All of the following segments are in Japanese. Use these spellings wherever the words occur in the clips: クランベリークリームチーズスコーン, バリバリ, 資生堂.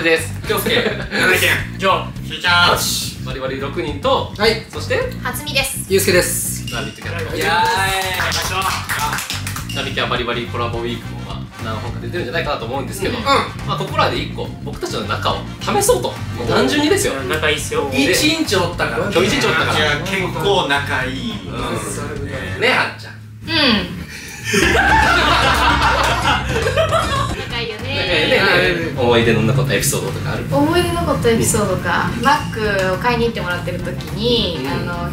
丸です。京介、ジョン、しゅうちゃん、我々6人と、はい、そして初見です。ゆうすけです。ラビットキャラ。いやーい。ラビキャバリバリコラボウィークも何本か出てるんじゃないかなと思うんですけど、まあここらで1個僕たちの仲を試そうと、単純にですよ。仲いいっすよ。1インチおったから。今日1インチおったから。いや結構仲いい。ねあんちゃん。仲いいよね。思い出のなかったエピソードとかある？思い出のなかったエピソードか。マックを買いに行ってもらってる時に、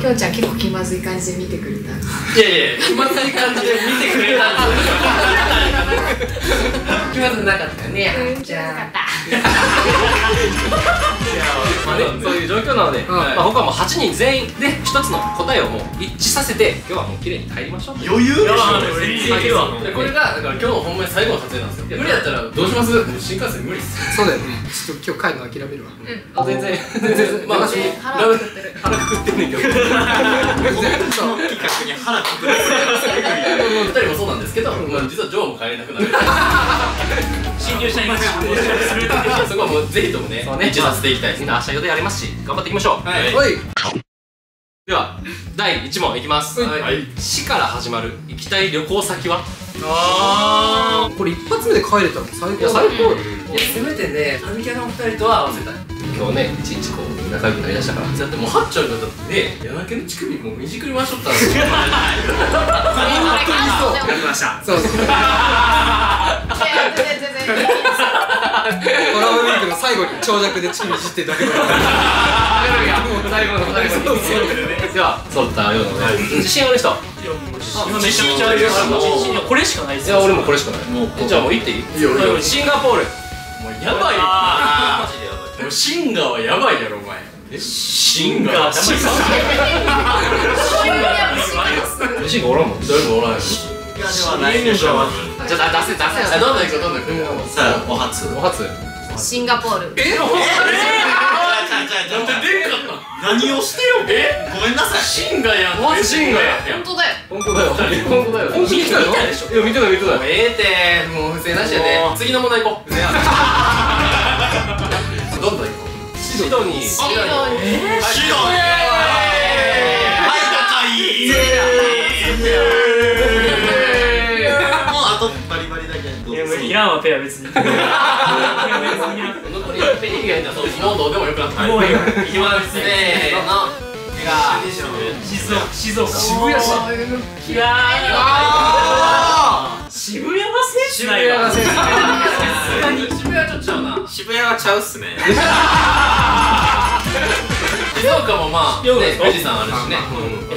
きょんちゃん結構気まずい感じで見てくれた。いやいや、気まずい感じで見てくれた。気まずなかったね。じゃあ。なかった。そういう状況なので、僕はもう8人全員で一つの答えをもう一致させて、今日はもう綺麗に帰りましょう。余裕でしょ。これがだから今日ほんまに最後の撮影なんですよ。無理だったらどうします？新幹線無理っす。そうだよね。ちょっと今日帰るの諦めるわ。あ全然全然。まあ私腹くくってる。腹くくってんねんけど。全然そう。企画に腹くくってる。2人もそうなんですけど、実はジョーも帰れなくなる。侵入したいんですよ。そこはもうぜひともね、一致させていきたい。みんな明日予定ありますし、頑張っていきましょう。はい。では第1問いきます。市から始まる行きたい旅行先は？ああ。これ一発目で帰れたの最高。最高。せめてね、旅キャラの2人とは合わせたい。今日ね、一日こう仲良くなりだしたから。だってもうはっちゃんがだってね、夜中の乳首もういじくりましょったんですよ。本当にそう。やりました。そうです。コラボウィークの最後に長尺でチームいじってるだけだから最後の最後にでは揃ったようなので自信ある人自信ある人これしかないですよ。いや俺もこれしかない。じゃあもう行っていい？シンガポールもうやばいよ。シンガはやばいやろお前。シンガーシンガーシンガーおらんもん。誰もおらんしシンガではないでしょ。じゃあ出せ出せ。どんどん行くどんどん行く。さあお初お初。シンガポール。え？なんで出んかった。何をしてよ。え？ごめんなさい。シンガや。シンガや。本当だよ。本当だよ。本当だよ。本当に見たでしょ。いや見てない見てない。ええてもう不正なしでね。次の問題行こう。どんどん行こう。シドニー。シドニー。シドニー。はい高い。バリバリだけど。いやもうイランはペア別に。残りはペリ以外だともうどうでもよくなった。もういい。行きますね。静岡。渋谷市。いやー。渋谷はセンスないわ。渋谷はちょっとちゃうな。渋谷はちゃうっすね。静岡もまあ富士山ある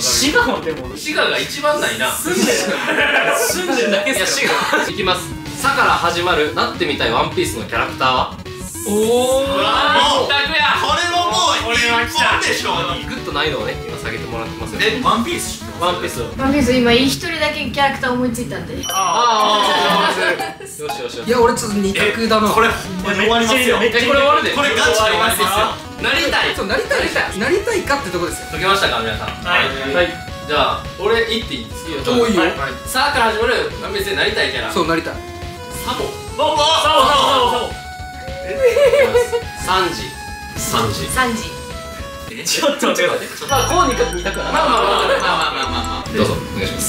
しね。滋賀もでも滋賀が一番ないな。住んでる住んでるだけですよ。いきます。さから始まるなってみたいワンピースのキャラクターは？おおこれももう一本でしょ。グッと難易度をね今下げてもらってますよ。えワンピースワンピースワンピース今一人だけキャラクター思いついたんで。ああよしよしよし。いや俺ちょっと二択だな。これ終わりますよ。これ終わるでこれガチ終わりますよ。なりたいそうなりたいなりたいかってとこですよ。解けましたか皆さん。はいじゃあ俺言っていいですよ。どういうさあから始まるワンピースでなりたいキャラ。そうなりたいサボサボ3時ちょっと待ってください。まあこうにかく2択だな。まあまあまあまあまあまあまあどうぞお願いします。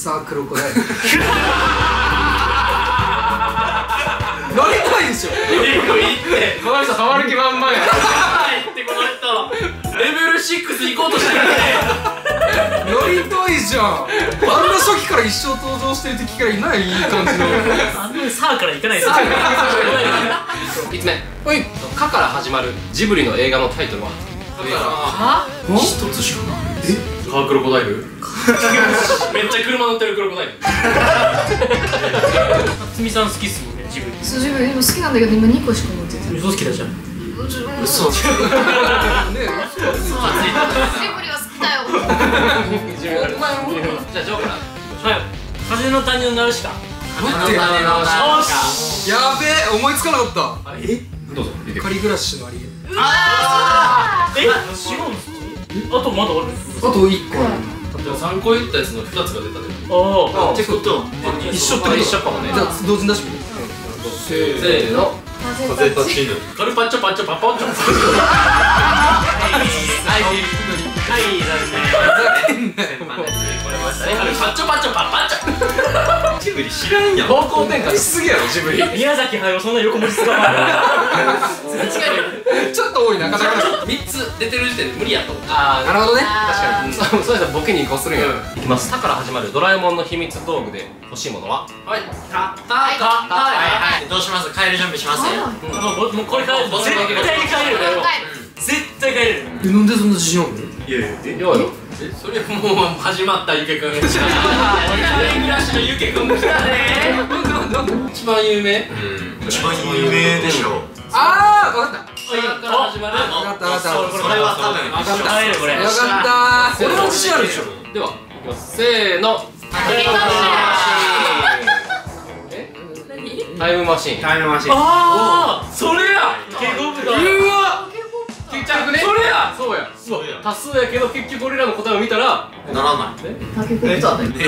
さあクロコダイルなりたいでしょ。えぐいってこの人触る気満々ややばいってこの人レベル6行こうとしてるってなりたいじゃん。あんな初期から一生登場してる敵がいないいい感じのあんなサーから行かないですよ。5つ目「か」から始まるジブリの映画のタイトルは？は？一つしかない。え？カークロコダイル？めっちゃ車乗ってるクロコダイル。辰巳さん好きっすもんねジブリ。そうジブリ今好きなんだけど今2個しか持ってない。嘘好きだじゃん。嘘。ねえ嘘はついてる。ジブリは好きだよ。お前も。じゃあジョーから。はい。風の谷のナウシカ。風の谷のナウシカ。やべえ思いつかなかった。え？どうぞ。カリグラッシュのアリエ。ああ。え？違うんですか？あとまだある。あと1個ある。じゃあ3個いったやつの2つが出たで。ああ。ってことは一緒ってこと一緒かもね。じゃあ同時に出してみる。せーの。風立ちぬカルパッチョパッチョパッパッチョジブリ知らんやん。方向転換しすぎやろジブリ。宮崎駿そんな横文字使わない。ちょっと多いなかなか。3つ出てる時点で無理やと。ああなるほどね。確かに。そうしたらボケに移行するんや。いきます。タから始まるドラえもんの秘密道具で欲しいものは。はい。タタタタ。はいはい。どうします？変える準備します。もうこれ変える。絶対変える。絶対変える。えなんでそんな自信あるの？いやいや。やよ。それもう始まったゆけくん。一番有名。一番有名でしょ。ああ、分かった。分かった、分かった。それは多分。分かった。これは自信あるでしょ。では、いきます。せーの。タイムマシーン。タイムマシーン。ああ、それや。うわ。それやそうや多数やけど結局俺らの答えを見たらならないね。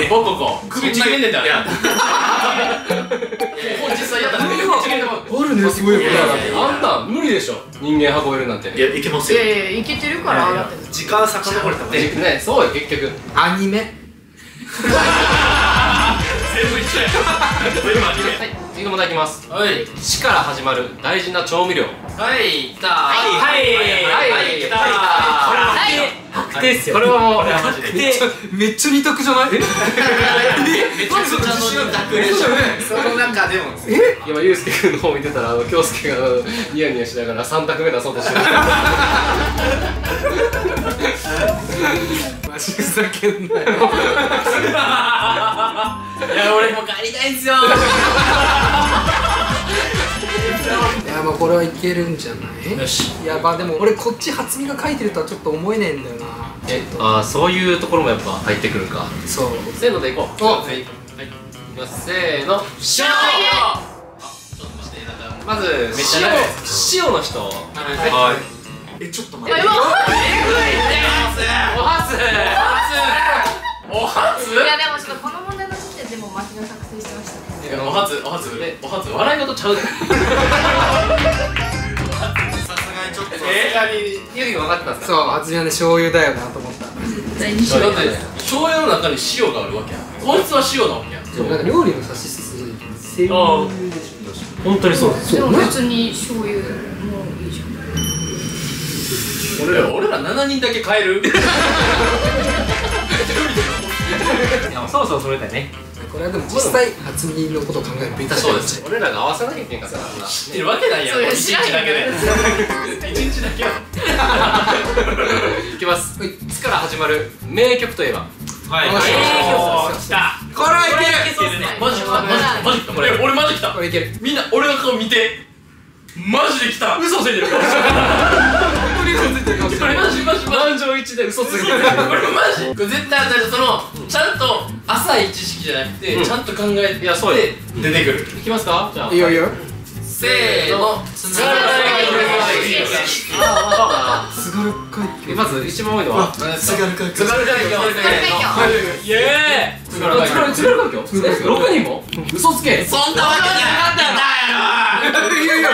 ボココ首ちげんでたやん。実際やったら首ちげんでもあるね。すごいよあんた無理でしょ人間運べるなんて。いやいけますよ。いやいやいけてるから時間遡れたもんね。そうや結局アニメ全部一緒や全部アニメ。はい次の問題いきます。はい「し」から始まる大事な調味料。はいきたーはいはいきたーはい確定っすよ。これはもう確定。めっちゃ2択じゃない？めちゃくちゃ2択でしょ。その中でも今ゆうすけくんの方見てたら京介がニヤニヤしながら3択目出そうとしてる。マジふざけんなよ。いや俺もう帰りたいんすよ。いやまあこれはいけるんじゃない？よし。いやまあでも俺こっち初見が書いてるとはちょっと思えねえんだよな。ああそういうところもやっぱ入ってくるか。そう。せーのでいこう。はい。いきます。せーの。塩。まず塩の人。はい。えちょっと待って。えぐいね。おはつ。おはつ。おはつ。いやでもちょっとこの問題の時点でもう巻きの作成してました。おはつ、おはつ、おはつ、笑い事ちゃう。さすがにちょっと。ゆうき分かったんですか。そう、初めはね、醤油だよなと思った。絶対に塩だよ。醤油の中に塩があるわけや。こいつは塩なわけや。なんか料理の差しすぎ。正油でしょ。本当にそう。でも別に醤油もいいじゃん。俺ら7人だけ買える。そろそろ揃えたいね。これはでも実際初見のことを考えるべきだ。そうですね。俺らが合わせなきゃいけんかったから知ってるわけないやん。1日だけで1日だけよ。いきます。つから始まる名曲といえば。はいきた。これはいける。マジきた。俺マジきた。これいける。みんな俺の顔見て。マジできた。嘘ついてる。本当に嘘ついてる。これマジマジ満場一致で嘘ついてる。これマジこれ絶対当たる。そのちゃんと浅い知識じゃなくてちゃんと考えて出てくる。いきますか。じゃあいいよいいよ。せーの。津軽海峡。津軽海峡。まず一番多いのは津軽海峡。津軽海峡。イエーイ。津軽海峡。津軽海峡。6人も嘘つけ。そんなわけなかったんだよ。いやいや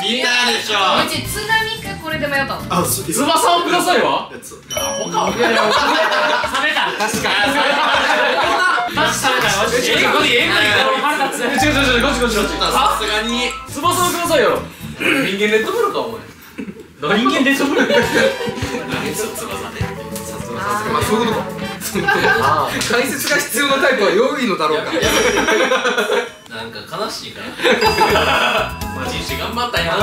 みんなでしょ。うち津波かこれでもやった。あ翼をくださいわ。ほか。いやいや冷めた。確かに。さすがに翼をくださいよ。人間レッドブルかお前。人間レッドブル。翼で。そういうことか。解説が必要なタイプは容疑のだろうか。なんか悲しいから。マジで頑張ったやん。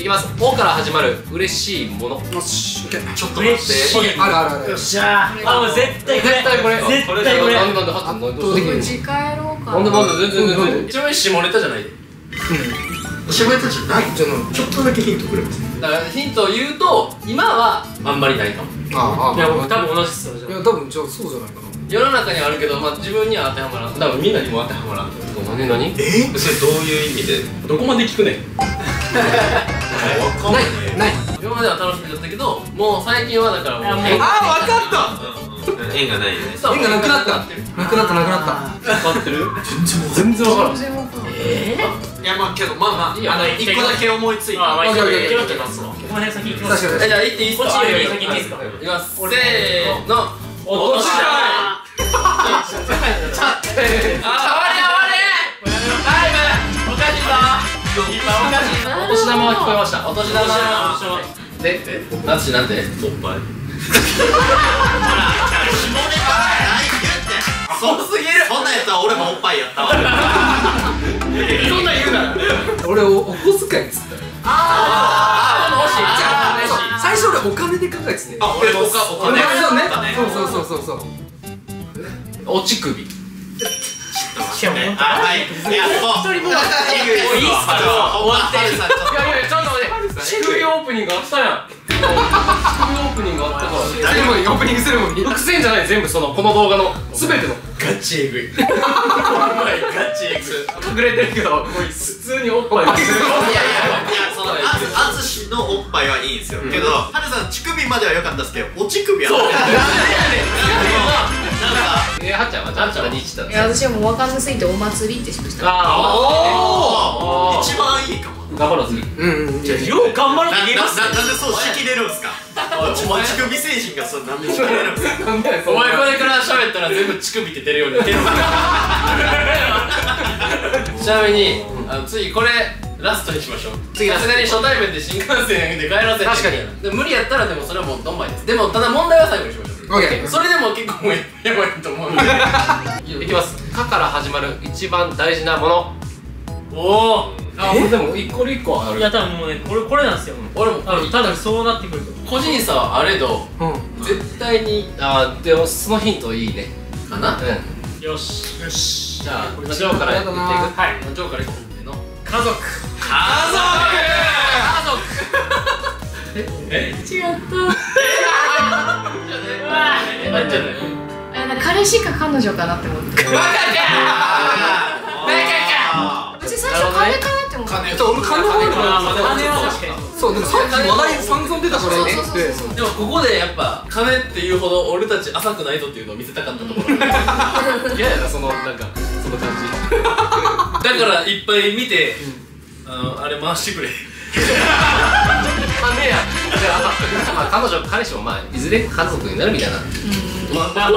いきます。おから始まる嬉しいもの。ちょっと待って。あるあるある。よっしゃー。あもう絶対これ。絶対これ。絶対これ。なんだなんだ。持ち帰ろうか。なんだなんだ全然全然。一番下ネタじゃないで。下ネタじゃない。ちょっとだけヒントくれます。だからヒントを言うと今はあんまりないかも。ああ。いや僕多分同じです。いや多分じゃあそうじゃないかな。世の中にはあるけどまあ自分には当てはまらん。多分みんなにも当てはまらん。何それどういう意味でどこまで聞くねん。ない今までは楽しみだったけどもう最近はだからもうああ分かった。縁がないよね。縁がなくなったなくなった変わってる。全然わからん。いやまあけどまあまあ一個だけ思いついて。じゃあ行っていいっすか。いきます。せーの。お年玉。お年玉は聞こえました。お年玉で、なつしなんておっぱい。そんなやつは俺もおっぱいやったわ。そんな言うなら俺お小遣いっつった。最初俺お金で考えてね。俺お金ね。そう落ち首。いや、もう終わってるさ。いやちょっと待って。乳首オープニングあったやん。乳首オープニングあったから。でもオープニングするもんに伏線じゃない。全部そのこの動画の全てのガチエグい。お前ガチエグい。隠れてるけど普通におっぱい。いやいやそのあつしのおっぱいはいいんですよけど、はるさん乳首までは良かったですけどお乳首はそうなんでやねん。なんかはっちゃんは何ちゃんはにちたんですよ。私はもうわかんなすぎてお祭りってしました。ああ一番いいかも。頑張ろう次。じゃあよう頑張ろうって言えますね。なんでそうしきれるんすか。乳首精神がそんなんでしきれるんすか。お前これから喋ったら全部乳首って出るようになってるんすか。ちなみに次これラストにしましょう。次さすがに初対面で新幹線で帰らせて。確かに無理やったらでもそれはもうドンマイです。でもただ問題は最後にしましょう。それでも結構やばいと思うんでいきます。「か」から始まる一番大事なもの。おおでも一個一個ある。いや多分もうねこれなんですよ。俺も多分そうなってくる。個人差はあれど絶対に。あでもそのヒントいいねかな。よしよし。じゃあこちらからやっていく。はいこちらからいくの。家族。違った彼氏か彼女かなって思って。バカじゃんバカじゃん。私最初金かなって思って。俺金は確かにそう。でもさっき話題散々出たからね。でもここでやっぱ金っていうほど俺たち浅くないぞっていうのを見せたかったところ。嫌やなそのなんかその感じ。だからいっぱい見てあれ回してくれ。金や。まあ彼女彼氏もまあいずれ家族になるみたいな。まあ大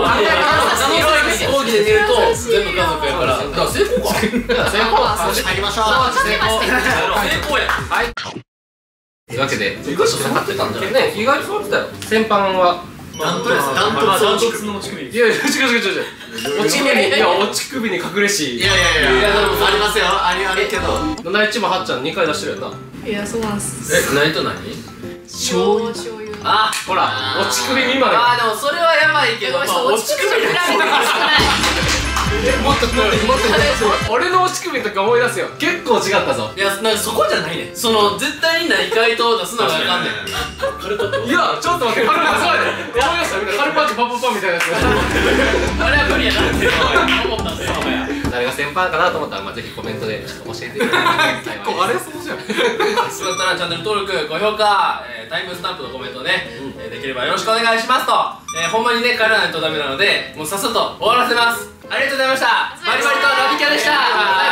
きで見ると全部家族やから。だから成功か。成功は成功や。はい。というわけで意外とかかってたんじゃない。意外とかかってたよ。先般はダントツの落ち首。いやいや違う。落ち首に隠れし。いやいやいやありますよ。あるけど。ナイチもはっちゃん2回出してるよな。いやそうなんす。何と何？醤油。あほら落ち首2枚。あでもそれはやばいけど落ち首に比べてもっと俺の落ち首とか思い出すよ。結構違ったぞ。いやなんかそこじゃないね。その絶対にない回答出すのが分かんない。いやちょっと待って。カルパッチ思い出した。カルパッチパッパッパみたいなやつ。あれは無理やなって思ったんですよ。誰が先輩かなと思ったらぜひコメントで教えてください。結構あれそうじゃん。そだったらチャンネル登録高評価タイムスタンプのコメントねできればよろしくお願いしますと。ほんまにね帰らないとダメなのでもうさっさと終わらせます。ありがとうございました。バリバリとラビキャでした。